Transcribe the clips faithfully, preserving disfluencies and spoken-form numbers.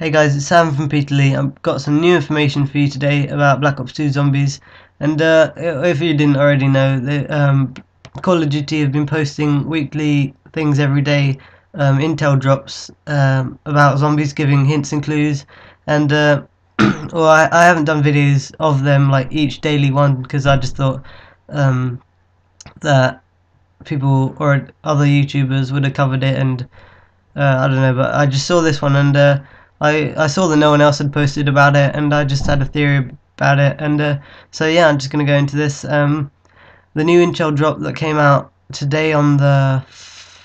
Hey guys, it's Sam from Peter Lee. I've got some new information for you today about Black Ops two zombies. And uh, if you didn't already know, the, um, Call of Duty have been posting weekly things every day, um, intel drops um, about zombies, giving hints and clues. And uh, well, I, I haven't done videos of them, like each daily one, because I just thought um, that people or other YouTubers would have covered it. And uh, I don't know, but I just saw this one and Uh, I, I saw that no one else had posted about it, and I just had a theory about it, and uh, so yeah, I'm just going to go into this. Um, the new intel drop that came out today on the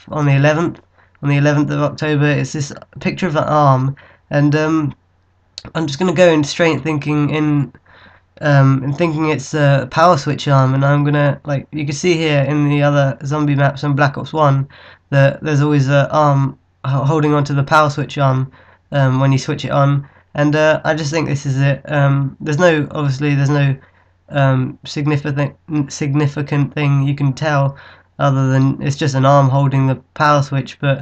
on the eleventh, on the eleventh of October, is this picture of an arm, and um, I'm just going to go in straight thinking in um, and thinking it's a power switch arm, and I'm gonna, like you can see here in the other zombie maps on Black Ops one, that there's always an arm holding onto the power switch arm. Um, when you switch it on, and uh, I just think this is it. Um, there's no, obviously there's no um, significant significant thing you can tell, other than it's just an arm holding the power switch. But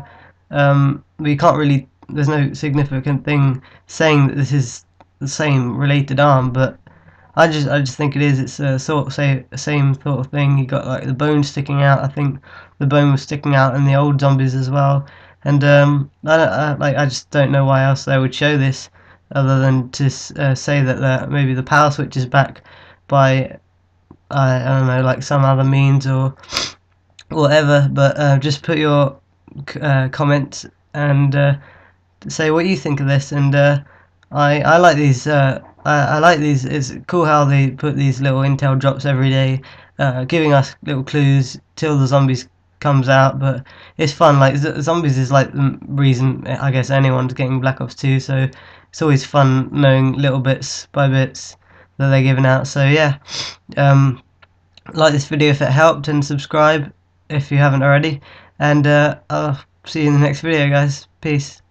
um, we can't really, there's no significant thing saying that this is the same related arm. But I just I just think it is. It's a sort of say, same sort of thing. You got like the bone sticking out. I think the bone was sticking out in the old zombies as well. And um, I, don't, I like I just don't know why else they would show this, other than to uh, say that uh, maybe the power switch is back by I, I don't know, like some other means or whatever. But uh, just put your uh, comments and uh, say what you think of this. And uh, I I like these. Uh, I, I like these. It's cool how they put these little intel drops every day, uh, giving us little clues till the zombies comes out. But it's fun, like z zombies is like the reason I guess anyone's getting Black Ops two, so it's always fun knowing little bits by bits that they're giving out. So yeah, um, like this video if it helped, and subscribe if you haven't already, and uh, I'll see you in the next video guys. Peace.